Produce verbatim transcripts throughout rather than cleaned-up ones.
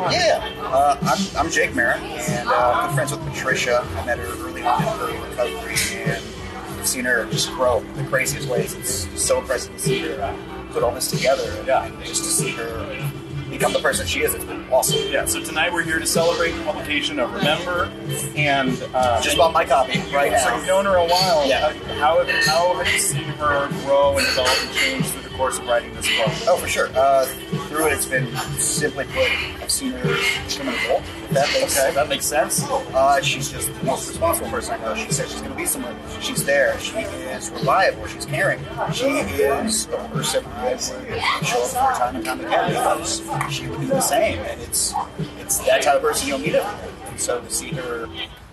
on. Yeah. Uh, I'm, I'm Jake Marin, and uh, I'm friends with Patricia. I met her early on in her recovery, and I've seen her just grow in the craziest ways. It's so impressive to see her put all this together, and yeah. just to see her become the person she is. It's been awesome. Yeah, so tonight we're here to celebrate the publication of Remember, and uh, just bought my copy right now. So you've known her a while. Yeah. How, how have you seen her grow and develop and change through the course of writing this book? Oh, for sure. Uh, through it, it's been, simply put, I've seen her become an adult. That makes okay. That makes sense. Uh, she's just the most responsible person I know. She says she's going to be someone. She's there. She is reliable. She's caring. She is a person who show up for time and time again. She would do the same, and it's it's that type of person you'll meet everywhere. And so to see her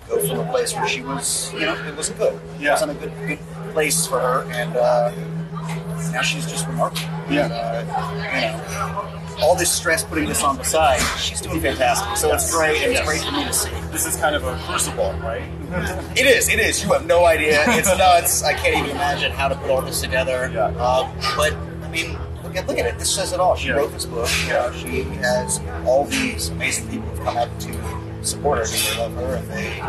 go from a place where she was, you know, it wasn't good. Yeah. It wasn't a good, good place for her, and uh, now she's just remarkable. Yeah. And, uh, you know, all this stress putting this on the side, she's doing fantastic. So yes. it's great, and yes. it's great for me to see. This is kind of a crucible, right? It is, it is. You have no idea. It's nuts. I can't even imagine how to put all this together. Yeah. Uh, but, I mean, look at, look at it. This says it all. She yeah. wrote this book. Yeah. She has all these amazing people who've come out to support her because they love her, and they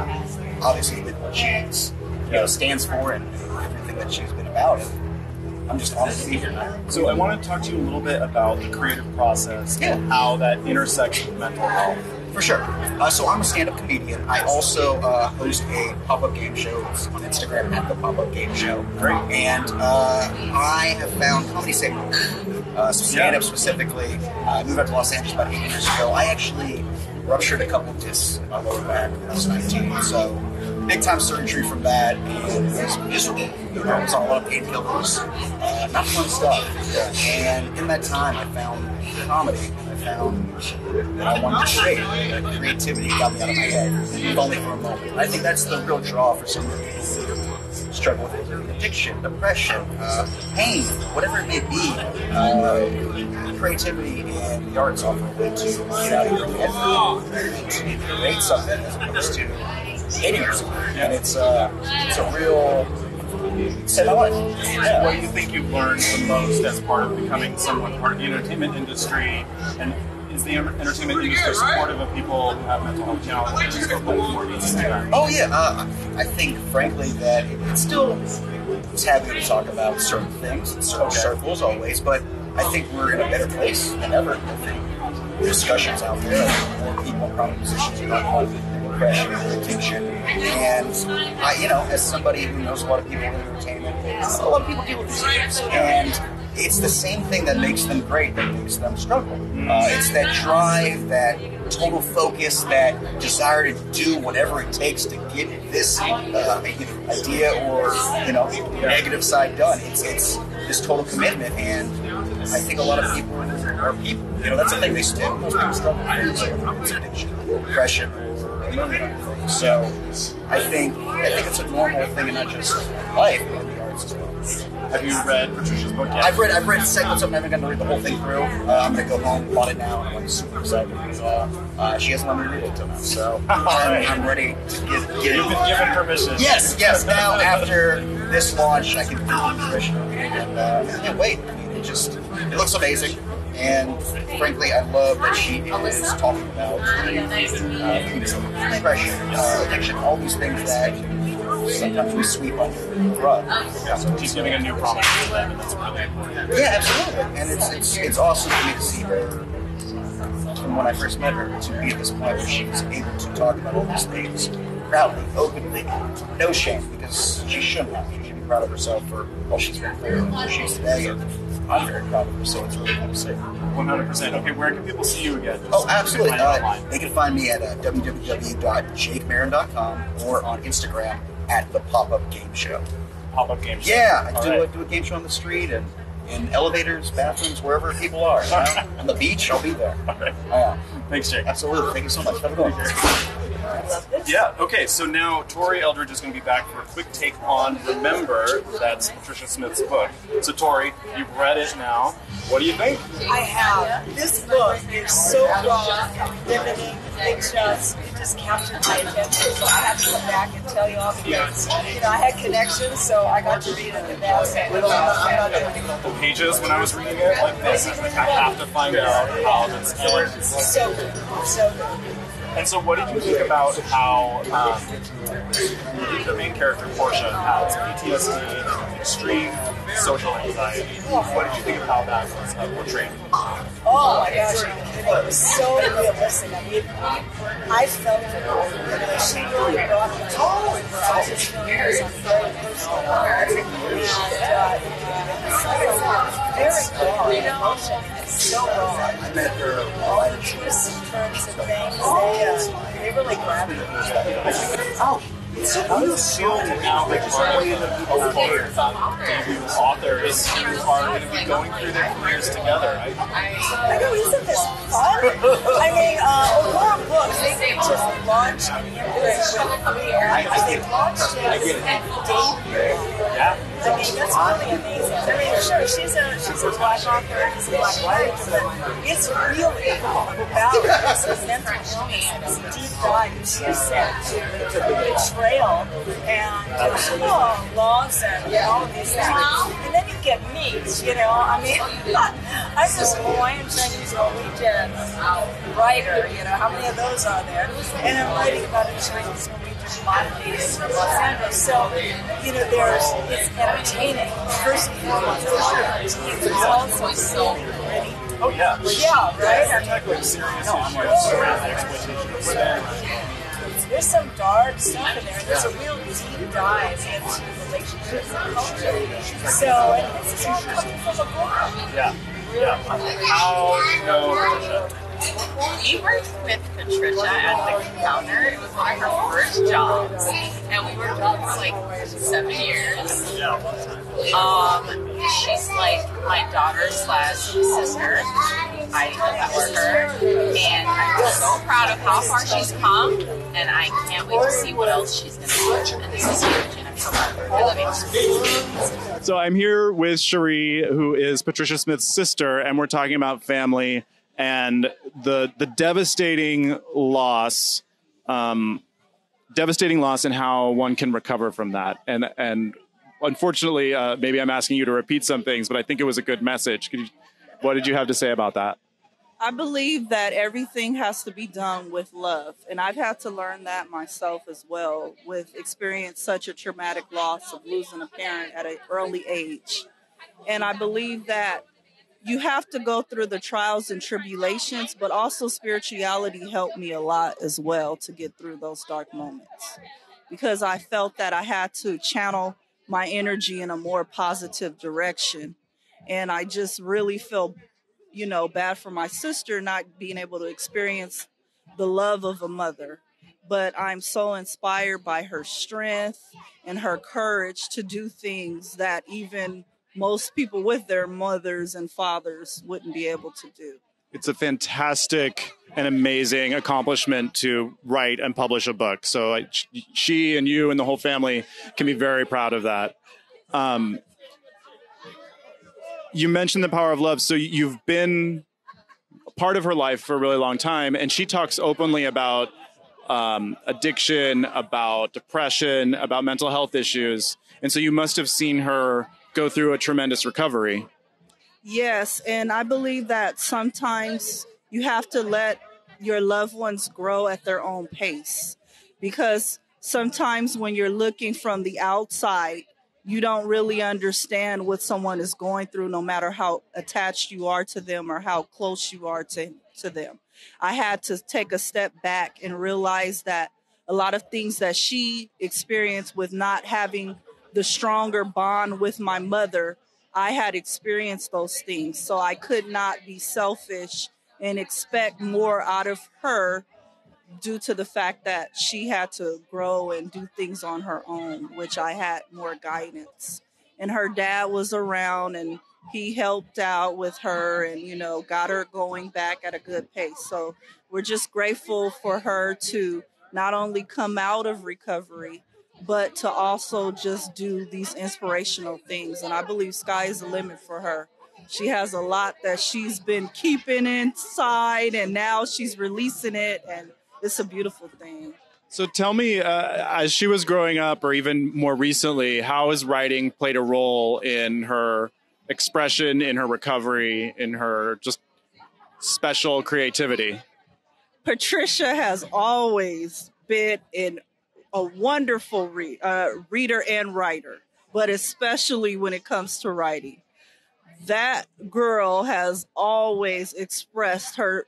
obviously did what she you know, stands for and everything that she's been about. And, I'm just honored to be here now. So I want to talk to you a little bit about the creative process yeah. and how that intersects with mental health. For sure. Uh, so I'm a stand-up comedian. I also uh, host a pop-up game show on Instagram at the Pop-Up Game Show. Great. And uh, I have found comedy sacred. Uh, so stand-up yeah. specifically. I moved out to Los Angeles about eight years ago. I actually ruptured a couple of discs in my lower back when I was nineteen. So big time surgery from that, and it was miserable. You know, I was on a lot of painkillers, uh, not fun stuff. And in that time, I found comedy, and I found that I wanted to shape. That creativity got me out of my head, if only for a moment. And I think that's the real draw for some people who struggle with addiction, depression, uh, pain, whatever it may be. Uh, creativity and the arts offer a way to get out of your head and create something as opposed to. eighty years, yeah. And it's uh, it's a real set of life. Yeah. What do you think you've learned the most as part of becoming someone part of the entertainment industry? And is the entertainment industry supportive of people who have mental health challenges? Oh yeah, uh, I think frankly that it's still taboo to talk about certain things in certain okay. circles always, but I think we're in a better place than ever. I think discussions out there, more people probably positions about health. Pressure, addiction, and I, you know, as somebody who knows a lot of people in entertainment, a lot of people deal with these things, and it's the same thing that makes them great that makes them struggle. Uh, it's that drive, that total focus, that desire to do whatever it takes to get this uh, idea or you know negative side done. It's it's this total commitment, and I think a lot of people are people. You know, that's the thing they still most people struggle with is addiction, depression. So I think I think it's a normal thing, and not just life, but the arts as well. Have you read Patricia's book yet? I've read I've read segments of it. I haven't gotten to read the whole thing through. Uh, I'm gonna go home, bought it now, and I'm super excited. Uh, uh, she hasn't let me read it until now, so I'm, right. I'm ready to get, get You've it. been given permission. Yes, yes. Now after this launch, I can give permission, and uh, I can't wait. I mean, it just it looks amazing. And frankly, I love that she is talking about uh, depression, uh, addiction, all these things that sometimes we sweep under the rug. Yeah, so she's giving a new promise to them, and that's really important. Yeah, absolutely. And it's, it's, it's awesome for me to see her from when I first met her to be at this point where she was able to talk about all these things proudly, openly, no shame, because she shouldn't have. She should be proud of herself for all she's been through and who she's today. I'm very proud of her, so it's really cool to see. one hundred percent. Okay, where can people see you again? Just oh, absolutely. Can uh, they can find me at uh, w w w dot jake marin dot com or on Instagram at the Pop-Up Game Show. Pop-Up Game Show. Yeah, I do, right. I do a game show on the street and in elevators, bathrooms, wherever people are. You know? On the beach, I'll be there. All right. Uh, Thanks, Jake. Absolutely. Thank you so much. Have a good one. I love this. Yeah, okay, so now Tori Eldridge is going to be back for a quick take on Remember. That's Patricia Smith's book. So Tori, you've read it now. What do you think? I have. This book is so raw and riveting. It just, it just captured my attention. So I have to come back and tell you all the things. You know, I had connections, so I got to read it in the past. The pages, when I was reading it, like this, I was like, I have to find out how this killer is. So good. So good. And so what did you think about how um, the main character, Portia, has P T S D, extreme social anxiety? What did you think of how that was uh, portrayed? Oh my gosh, it was so realistic. I mean, I felt it. You know, she really brought me to I just know it was a very personal moment. And uh, it was very raw emotion. So raw. All the twists and turns and things, oh, they, uh, they really grab me. Oh, it's so beautiful. So now, like, just way in the people here, debut authors who are going to be going through their careers together. I, I know, isn't this fun? I mean, uh, Aurora Books, they, they just launched an imprint with a career. They launched this at debut. Yeah. I mean, that's really amazing. I mean, sure, she's a, she's a black author, she's a black wife, but it's really about this mental illness, this deep dive, as you said, to betrayal and oh, loss and all of these things. And then you get meat, you know, I mean, I'm just a Hawaiian Chinese all weekend writer, you know, how many of those are there? And I'm writing about a Chinese commodities in Los Angeles. So, you know, there's, it's entertaining. First and foremost, it's entertaining, but it's also so pretty. Oh, yeah. Yeah, right? I'm not going serious on the exploitation of women. There's some dark stuff in there. There's a real deep dive into relationships and culture. So, and this is all coming from a book. Yeah, yeah. How do you know we worked with Patricia as the counter. It was one of her first jobs, and we worked for like seven years. Um, she's like my daughter slash sister. I adore her, and I'm so proud of how far she's come, and I can't wait to see what else she's gonna do. And this is huge, and I'm so proud of her. I love you. So I'm here with Cherie, who is Patricia Smith's sister, and we're talking about family and the the devastating loss, um, devastating loss, and how one can recover from that. And and unfortunately, uh, maybe I'm asking you to repeat some things, but I think it was a good message. Could you, what did you have to say about that? I believe that everything has to be done with love, and I've had to learn that myself as well, with experience such a traumatic loss of losing a parent at an early age. And I believe that you have to go through the trials and tribulations, but also spirituality helped me a lot as well to get through those dark moments, because I felt that I had to channel my energy in a more positive direction. And I just really feel, you know, bad for my sister not being able to experience the love of a mother. But I'm so inspired by her strength and her courage to do things that even most people with their mothers and fathers wouldn't be able to do. It's a fantastic and amazing accomplishment to write and publish a book. So I, she and you and the whole family can be very proud of that. Um, you mentioned the power of love. So you've been part of her life for a really long time. And she talks openly about um, addiction, about depression, about mental health issues. And so you must have seen her go through a tremendous recovery. Yes, and I believe that sometimes you have to let your loved ones grow at their own pace, because sometimes when you're looking from the outside, you don't really understand what someone is going through, no matter how attached you are to them or how close you are to, to them. I had to take a step back and realize that a lot of things that she experienced with not having the stronger bond with my mother, I had experienced those things. So I could not be selfish and expect more out of her due to the fact that she had to grow and do things on her own, which I had more guidance. And her dad was around and he helped out with her and, you know, got her going back at a good pace. So we're just grateful for her to not only come out of recovery, but to also just do these inspirational things. And I believe sky is the limit for her. She has a lot that she's been keeping inside, and now she's releasing it, and it's a beautiful thing. So tell me, uh, as she was growing up, or even more recently, how has writing played a role in her expression, in her recovery, in her just special creativity? Patricia has always been in a wonderful re uh, reader and writer, but especially when it comes to writing. That girl has always expressed her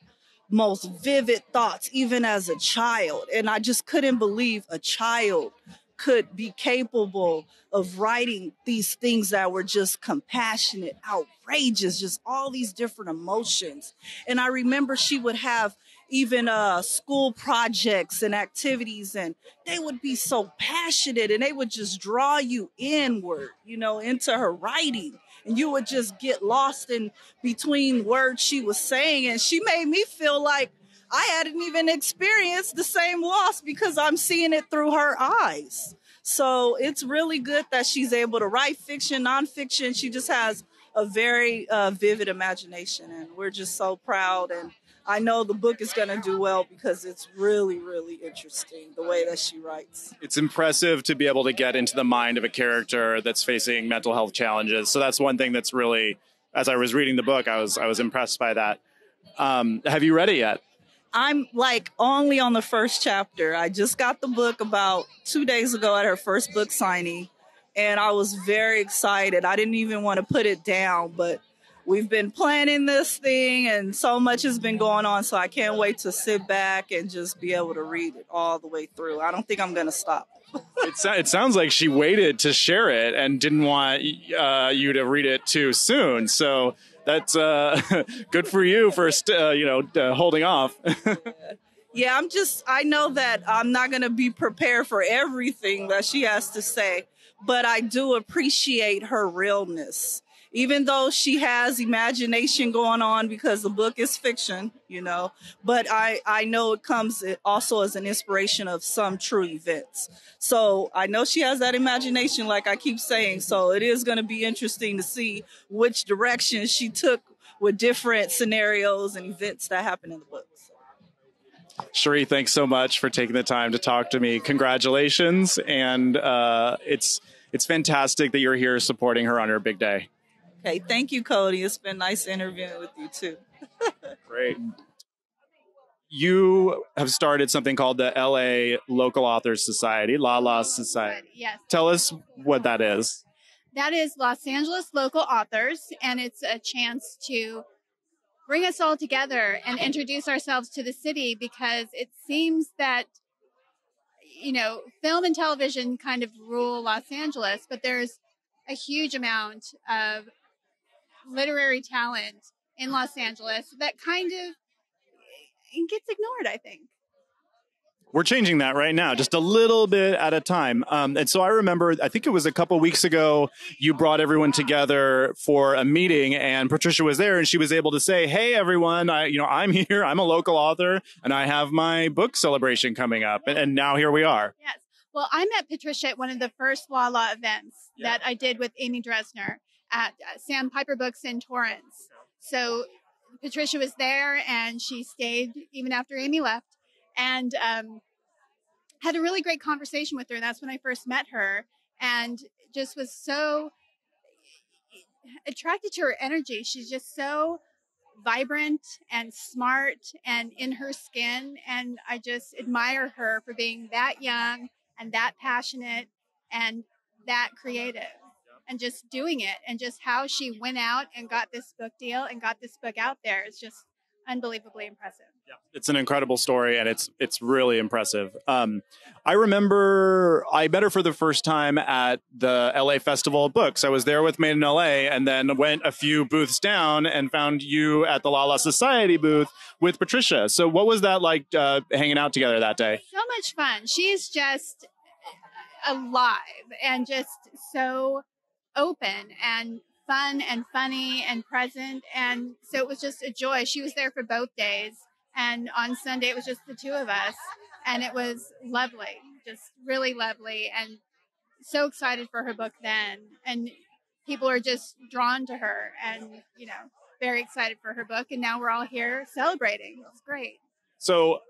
most vivid thoughts, even as a child. And I just couldn't believe a child could be capable of writing these things that were just compassionate, outrageous, just all these different emotions. And I remember she would have even uh, school projects and activities, and they would be so passionate, and they would just draw you inward, you know, into her writing. And you would just get lost in between words she was saying. And she made me feel like I hadn't even experienced the same loss, because I'm seeing it through her eyes. So it's really good that she's able to write fiction, nonfiction. She just has a very uh, vivid imagination, and we're just so proud. And I know the book is going to do well, because it's really, really interesting the way that she writes. It's impressive to be able to get into the mind of a character that's facing mental health challenges. So that's one thing that's really, as I was reading the book, I was I was impressed by that. Um, have you read it yet? I'm like only on the first chapter. I just got the book about two days ago at her first book signing, and I was very excited. I didn't even want to put it down, but we've been planning this thing, and so much has been going on, so I can't wait to sit back and just be able to read it all the way through. I don't think I'm going to stop. it, so it sounds like she waited to share it and didn't want uh, you to read it too soon, so that's uh, good for you for, uh, you know, uh, holding off. Yeah, I'm just, I know that I'm not going to be prepared for everything that she has to say, but I do appreciate her realness. Even though she has imagination going on, because the book is fiction, you know, but I, I know it comes also as an inspiration of some true events. So I know she has that imagination, like I keep saying, so it is going to be interesting to see which direction she took with different scenarios and events that happen in the book. Cherie, thanks so much for taking the time to talk to me. Congratulations. And uh, it's, it's fantastic that you're here supporting her on her big day. Okay, thank you, Cody. It's been nice interviewing with you, too. Great. You have started something called the L A Local Authors Society, La La Society. Yes. Tell us what that is. That is Los Angeles Local Authors, and it's a chance to bring us all together and introduce ourselves to the city, because it seems that, you know, film and television kind of rule Los Angeles, but there's a huge amount of literary talent in Los Angeles that kind of gets ignored, I think. We're changing that right now, just a little bit at a time. Um, and so I remember, I think it was a couple weeks ago, you brought everyone together for a meeting, and Patricia was there, and she was able to say, hey, everyone, I, you know, I'm here, I'm a local author, and I have my book celebration coming up. And, and now here we are. Yes. Well, I met Patricia at one of the first La La events yeah. that I did with Amy Dresner at Sam Piper Books in Torrance. So Patricia was there, and she stayed even after Amy left, and um, had a really great conversation with her. And that's when I first met her, and just was so attracted to her energy. She's just so vibrant and smart and in her skin. And I just admire her for being that young and that passionate and that creative and just doing it, and just how she went out and got this book deal and got this book out there. It's just unbelievably impressive. Yeah, it's an incredible story, and it's it's really impressive. Um, I remember I met her for the first time at the L A Festival of Books. I was there with Made in L A, and then went a few booths down and found you at the La La Society booth with Patricia. So what was that like, uh, hanging out together that day? So much fun. She's just alive and just so open and fun and funny and present, and so it was just a joy. She was there for both days, and on Sunday it was just the two of us, and it was lovely, just really lovely, and so excited for her book then. And people are just drawn to her and, you know, very excited for her book. And now we're all here celebrating. It's great. So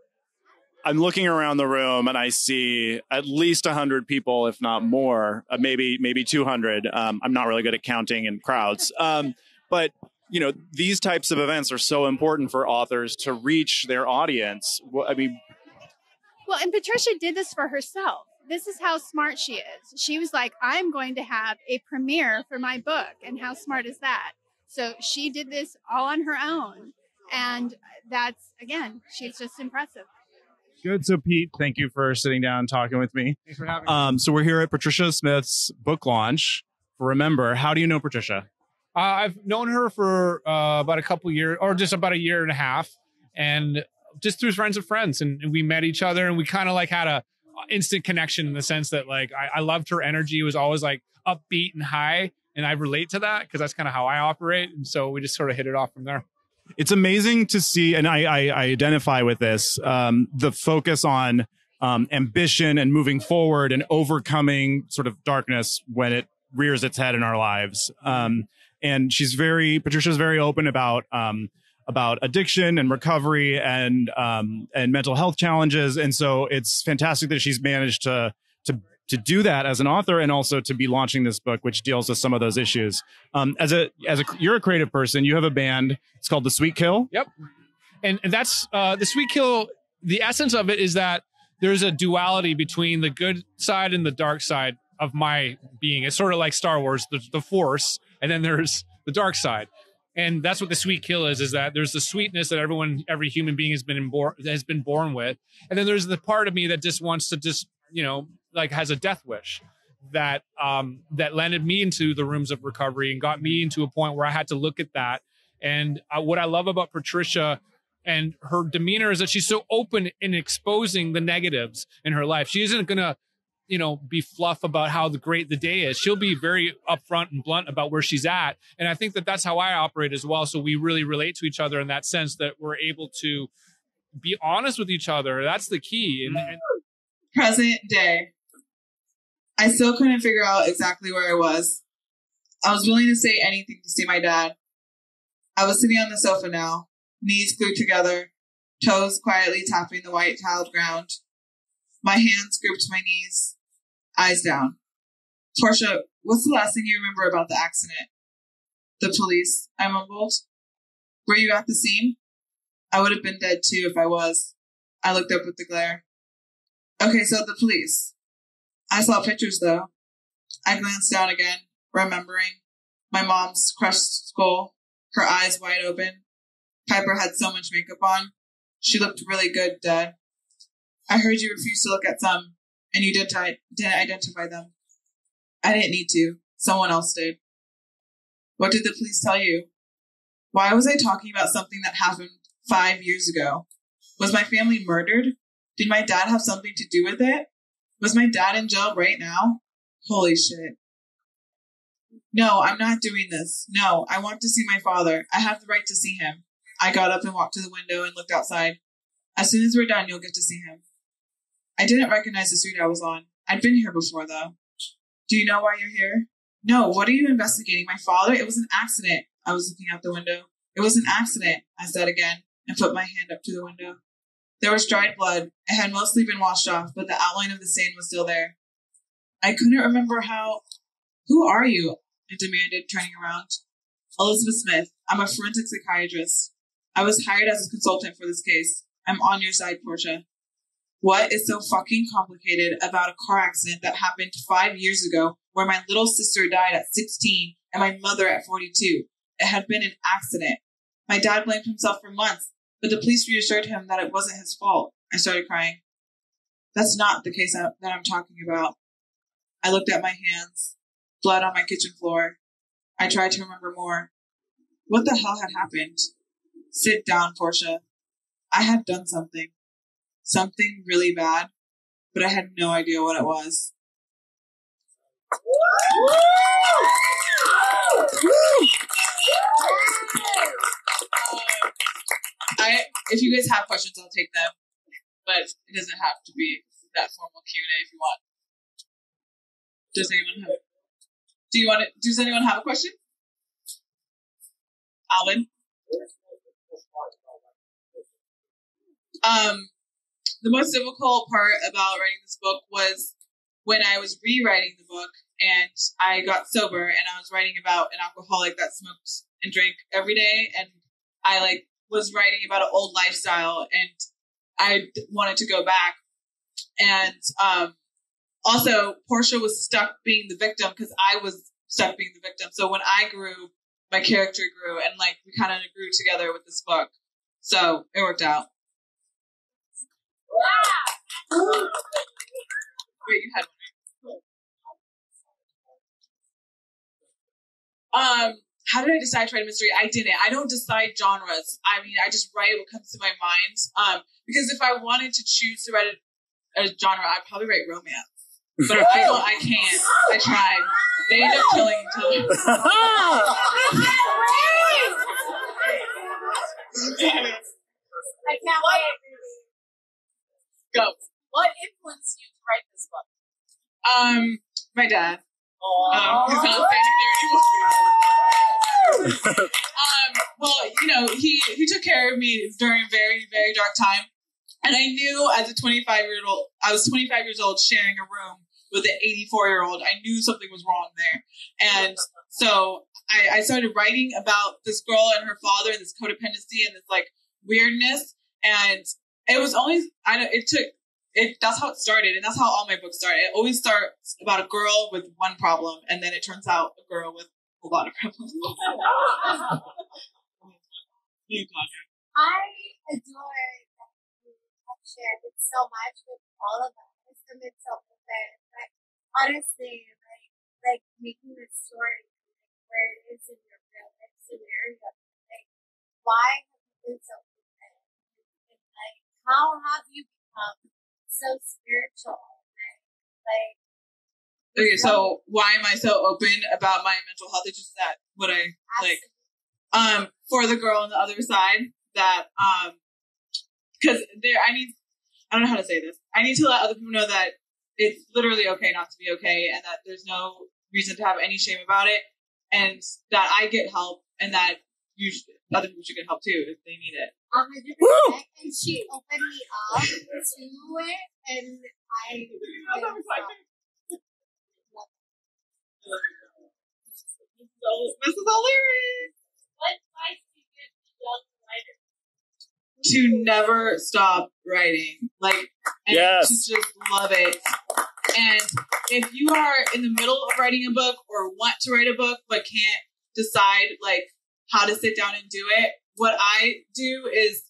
I'm looking around the room and I see at least one hundred people, if not more, uh, maybe maybe two hundred. Um, I'm not really good at counting in crowds. Um, but, you know, these types of events are so important for authors to reach their audience. I mean, well, and Patricia did this for herself. This is how smart she is. She was like, I'm going to have a premiere for my book. And how smart is that? So she did this all on her own. And that's, again, she's just impressive. Good. So, Pete, thank you for sitting down and talking with me. Thanks for having me. Um, so we're here at Patricia Smith's book launch for Remember. How do you know Patricia? Uh, I've known her for uh, about a couple years, or just about a year and a half. And just through friends of friends. And, and we met each other and we kind of like had a instant connection in the sense that like I, I loved her energy. It was always like upbeat and high, and I relate to that because that's kind of how I operate, and so we just sort of hit it off from there. It's amazing to see, and I, I, I identify with this, um, the focus on um, ambition and moving forward and overcoming sort of darkness when it rears its head in our lives. Um, and she's very, Patricia's very open about um, about addiction and recovery and um, and mental health challenges. And so it's fantastic that she's managed to to to do that as an author and also to be launching this book, which deals with some of those issues. Um, as a as a you're a creative person, you have a band. It's called The Sweet Kill. Yep. And, and that's uh, The Sweet Kill. The essence of it is that there's a duality between the good side and the dark side of my being. It's sort of like Star Wars, the, the Force, and then there's the dark side. And that's what the sweet kill is, is that there's the sweetness that everyone, every human being has been born, has been born with. And then there's the part of me that just wants to just, you know, like has a death wish that um, that landed me into the rooms of recovery and got me into a point where I had to look at that. And uh, what I love about Patricia and her demeanor is that she's so open in exposing the negatives in her life. She isn't going to, you know, be fluff about how the great the day is. She'll be very upfront and blunt about where she's at. And I think that that's how I operate as well. So we really relate to each other in that sense that we're able to be honest with each other. That's the key. And, and present day, I still couldn't figure out exactly where I was. I was willing to say anything to see my dad. I was sitting on the sofa now, knees glued together, toes quietly tapping the white tiled ground. My hands gripped my knees. Eyes down. Portia, what's the last thing you remember about the accident? The police, I mumbled. Were you at the scene? I would have been dead too if I was. I looked up with the glare. Okay, so the police. I saw pictures though. I glanced down again, remembering. My mom's crushed skull, her eyes wide open. Piper had so much makeup on. She looked really good dead. I heard you refused to look at some. And you didn't, didn't identify them. I didn't need to. Someone else did. What did the police tell you? Why was I talking about something that happened five years ago? Was my family murdered? Did my dad have something to do with it? Was my dad in jail right now? Holy shit. No, I'm not doing this. No, I want to see my father. I have the right to see him. I got up and walked to the window and looked outside. As soon as we're done, you'll get to see him. I didn't recognize the street I was on. I'd been here before, though. Do you know why you're here? No, what are you investigating? My father? It was an accident. I was looking out the window. It was an accident, I said again, and put my hand up to the window. There was dried blood. It had mostly been washed off, but the outline of the stain was still there. I couldn't remember how... Who are you? I demanded, turning around. Elizabeth Smith. I'm a forensic psychiatrist. I was hired as a consultant for this case. I'm on your side, Portia. What is so fucking complicated about a car accident that happened five years ago where my little sister died at sixteen and my mother at forty-two? It had been an accident. My dad blamed himself for months, but the police reassured him that it wasn't his fault. I started crying. That's not the case that I'm talking about. I looked at my hands, blood on my kitchen floor. I tried to remember more. What the hell had happened? Sit down, Portia. I had done something. Something really bad, but I had no idea what it was. I, if you guys have questions, I'll take them. but it doesn't have to be that formal Q and A if you want. Does anyone have? Do you want to? Does anyone have a question? Alvin. Um, the most difficult part about writing this book was when I was rewriting the book, and I got sober, and I was writing about an alcoholic that smoked and drank every day, and I like was writing about an old lifestyle, and I wanted to go back, and um, also Portia was stuck being the victim because I was stuck being the victim. So when I grew, my character grew, and like we kind of grew together with this book, so it worked out. Wow. Wait, you had one. Um, how did I decide to write a mystery? I didn't. I don't decide genres. I mean, I just write what comes to my mind. Um, because if I wanted to choose to write a, a genre, I'd probably write romance. But I feel I can't. I tried. They end up killing each other. I can't wait. I can't wait. Go. What influenced you to write this book? Um, my dad. Aww. Um, he's not standing there anymore. um, well, you know, he, he took care of me during a very, very dark time. And I knew as a twenty-five-year-old, I was twenty-five years old sharing a room with an eighty-four-year-old. I knew something was wrong there. And so I, I started writing about this girl and her father and this codependency and this, like, weirdness. And it was always, I don't, it took, it, that's how it started. And that's how all my books start. It always starts about a girl with one problem. And then it turns out a girl with a lot of problems. I adore that you have shared it so much with all of us. It's been so perfect. Like, honestly, like, like making this story, like, where it is in your real life scenario, like, why have you been so perfect? Like, how have you become so spiritual? Right? Like, okay, so why am I so open about my mental health issues? Is that what I like? Um, for the girl on the other side, that um, because there, I need, I don't know how to say this. I need to let other people know that it's literally okay not to be okay, and that there's no reason to have any shame about it, and that I get help, and that you should, other people should get help too if they need it. one hundred percent. And she opened me up to it, and I love it. This is hilarious. What advice do you give to young writers? To never stop writing. Like, and yes. To just love it. And if you are in the middle of writing a book or want to write a book but can't decide, like, how to sit down and do it, what I do is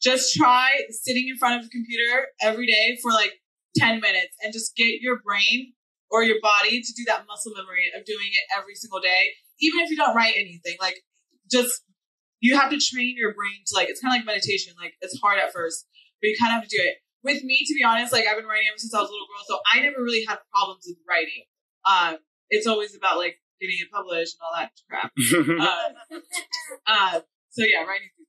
just try sitting in front of a computer every day for like ten minutes and just get your brain or your body to do that muscle memory of doing it every single day. Even if you don't write anything, like just, you have to train your brain to like, it's kind of like meditation. Like it's hard at first, but you kind of have to do it. With me, to be honest, like I've been writing ever since I was a little girl. So I never really had problems with writing. Um, it's always about like getting it published and all that crap. um, uh, So yeah, writing through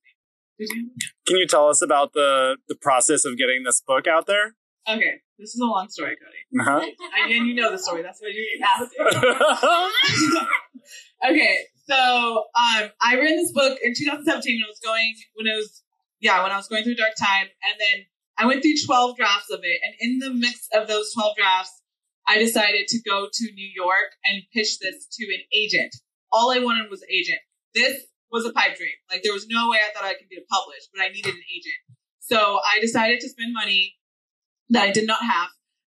things. Can you tell us about the, the process of getting this book out there? Okay, this is a long story, Cody. Uh-huh. I, and you know the story. That's why you asked it. Okay, so um, I read this book in two thousand seventeen when I was going when I was yeah when I was going through a dark time, and then I went through twelve drafts of it, and in the mix of those twelve drafts, I decided to go to New York and pitch this to an agent. All I wanted was an agent. This was a pipe dream. Like there was no way I thought I could get it published, but I needed an agent. So I decided to spend money that I did not have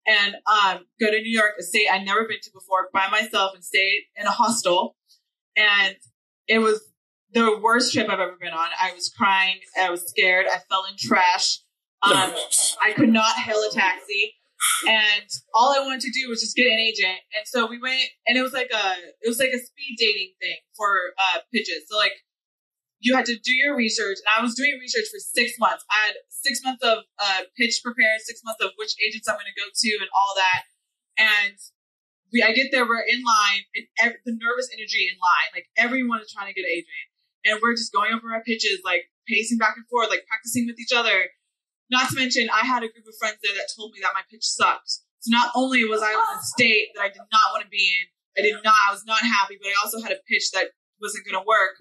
and um, go to New York, a state I'd never been to before, by myself, and stay in a hostel. And it was the worst trip I've ever been on. I was crying. I was scared. I fell in trash. Um, I could not hail a taxi. And all I wanted to do was just get an agent. And so we went, and it was like a, it was like a speed dating thing for uh, pitches. So like, you had to do your research, and I was doing research for six months. I had six months of uh, pitch prepared, six months of which agents I'm going to go to, and all that. And we, I get there, we're in line, and ev- the nervous energy in line, like everyone is trying to get an agent, and we're just going over our pitches, like pacing back and forth, like practicing with each other. Not to mention, I had a group of friends there that told me that my pitch sucked. So not only was I in a state that I did not want to be in, I did not, I was not happy, but I also had a pitch that wasn't going to work.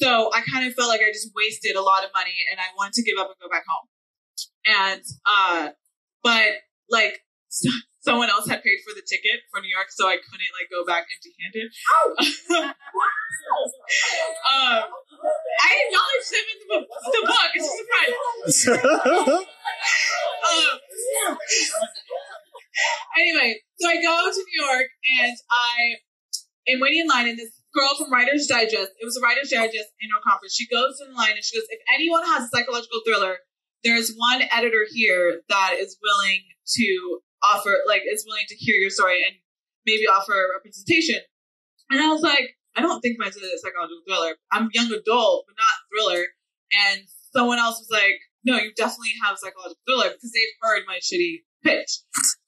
So I kind of felt like I just wasted a lot of money, and I wanted to give up and go back home. And, uh, but like so, someone else had paid for the ticket for New York, so I couldn't like go back empty handed. Oh. um, I acknowledge them in the, the book. It's just a surprise. um, anyway, so I go to New York, and I am waiting in line, and this girl from Writer's Digest, it was a Writer's Digest annual conference, she goes in line and she goes, if anyone has a psychological thriller, there's one editor here that is willing to offer, like, is willing to hear your story and maybe offer a representation. And I was like, I don't think myself is a psychological thriller. I'm young adult, but not thriller. And someone else was like, no, you definitely have a psychological thriller because they've heard my shitty pitch.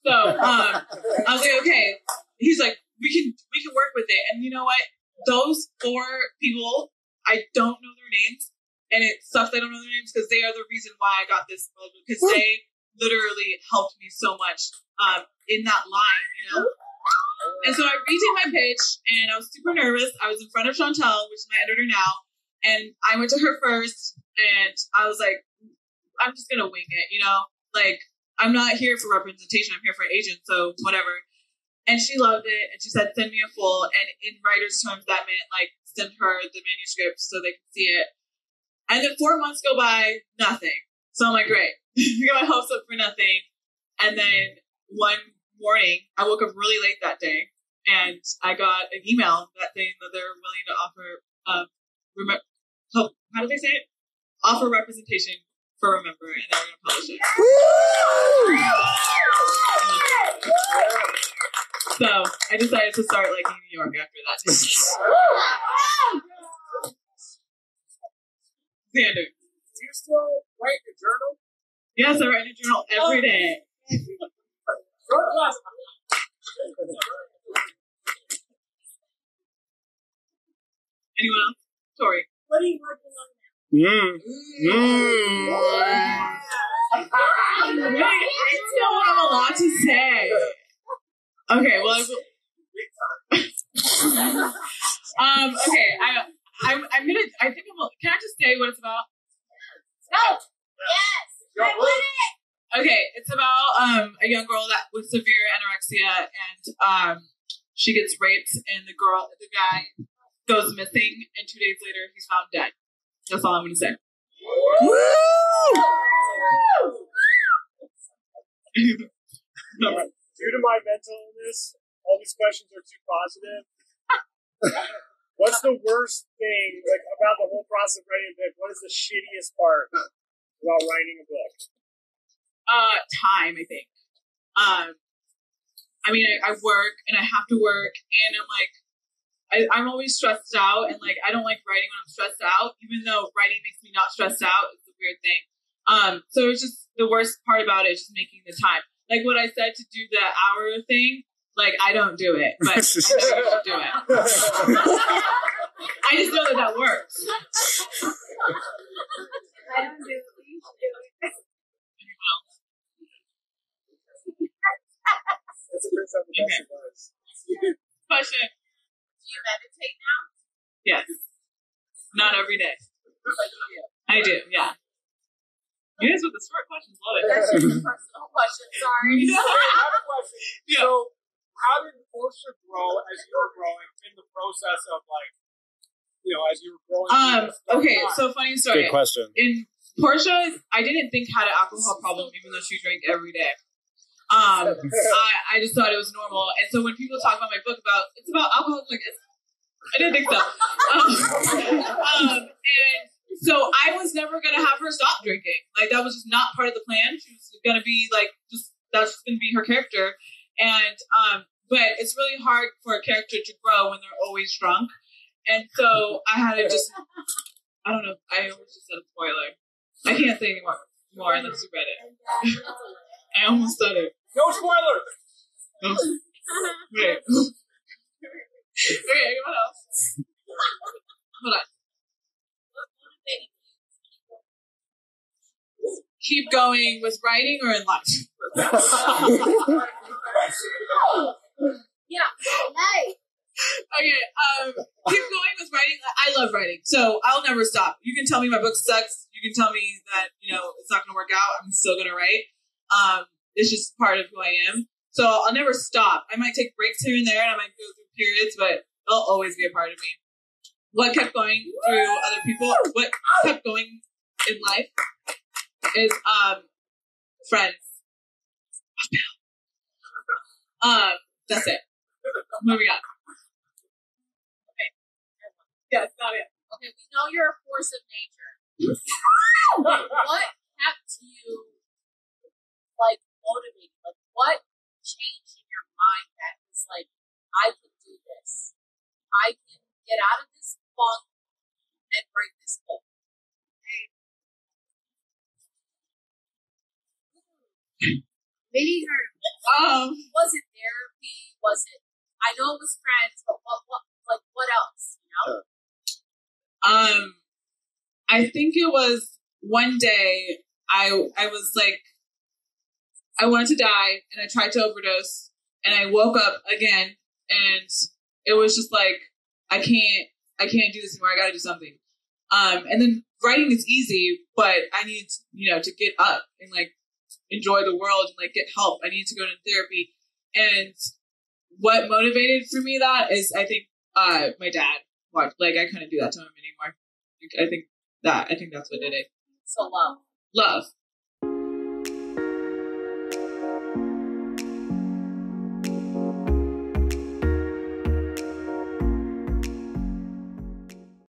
So um, I was like, okay. He's like, we can we can work with it. And you know what? Those four people, I don't know their names. And it sucks I don't know their names because they are the reason why I got this role, because they literally helped me so much um, in that line, you know? And so I redid my pitch, and I was super nervous. I was in front of Chantel, which is my editor now, and I went to her first, and I was like, I'm just going to wing it, you know? Like, I'm not here for representation. I'm here for an agent, so whatever. And she loved it, and she said, send me a full. And in writer's terms, that meant, like, send her the manuscript so they can see it. And then four months go by, nothing. So I'm like, great. I got my hopes up for nothing. And then one morning, I woke up really late that day, and I got an email that saying that they're willing to offer, um, remember, help, how did they say it? Offer representation for Remember, and they're going to publish it. So I decided to start liking New York after that. Xander, do you still write a journal? Yes, I write a journal every oh. day. Anyone else? Tori. What are you working on now? Mm. Mm. Yeah. I don't know what I'm allowed to say. Okay, well, I um, okay, I. I'm, I'm gonna, I think I'm, can I just say what it's about? No! Yes! I want it! Okay, it's about um, a young girl that with severe anorexia, and um, she gets raped, and the girl, the guy goes missing, and two days later he's found dead. That's all I'm gonna say. Woo! Right. Due to my mental illness, all these questions are too positive. What's the worst thing, like, about the whole process of writing a book? What is the shittiest part about writing a book? Uh, time, I think. Um, I mean, I, I work, and I have to work, and I'm, like, I, I'm always stressed out, and, like, I don't like writing when I'm stressed out, even though writing makes me not stressed out. It's a weird thing. Um, so it's just the worst part about it is just making the time. Like, what I said to do the hour thing, like, I don't do it, but I know you should do it. I just know that that works. I don't do it. You should do it. That's a good okay. Question. Do you meditate now? Yes. Not every day. I do, yeah. You guys with the short questions love it. That's just a personal question, sorry. I have a question. So, how did Portia grow as you were growing in the process of, like, you know, as you were growing? Um. Okay, so funny story. Good question. In Portia, I didn't think had an alcohol problem, even though she drank every day. Um, I, I just thought it was normal. And so when people talk about my book about, it's about alcohol, I'm like, it's, I didn't think so. um, um, and so I was never going to have her stop drinking. Like, that was just not part of the plan. She was going to be, like, just, that's just going to be her character. And, um, but it's really hard for a character to grow when they're always drunk. And so I had to just, I don't know, I almost just said a spoiler. I can't say anymore, more unless you read it. I almost said it. No spoilers! No. Okay. Okay, anyone else? Hold on. Keep going with writing or in life? Yeah. Hey. Okay, um, keep going with writing. I love writing, so I'll never stop. You can tell me my book sucks. You can tell me that, you know, it's not going to work out. I'm still going to write. Um, it's just part of who I am. So I'll never stop. I might take breaks here and there, and I might go through periods, but it'll always be a part of me. What kept going through other people, what kept going in life is um, friends. Um, that's it. Moving on. Yeah, it's not it. Okay, we know you're a force of nature. What kept you, like, motivated? Like, what changed in your mind that was like, I can do this. I can get out of this funk and break this hole. Maybe her. Um, was it therapy? Was it? I know it was friends, but what? What? Like, what else? You know. Um, I think it was one day I, I was like, I wanted to die and I tried to overdose and I woke up again and it was just like, I can't, I can't do this anymore. I got to do something. Um, and then writing is easy, but I need, you know, to get up and like enjoy the world and like get help. I need to go to therapy. And what motivated for me that is, I think, uh, my dad. Like, I couldn't do that to him anymore. I think that, I think that's what did it. So love. Love.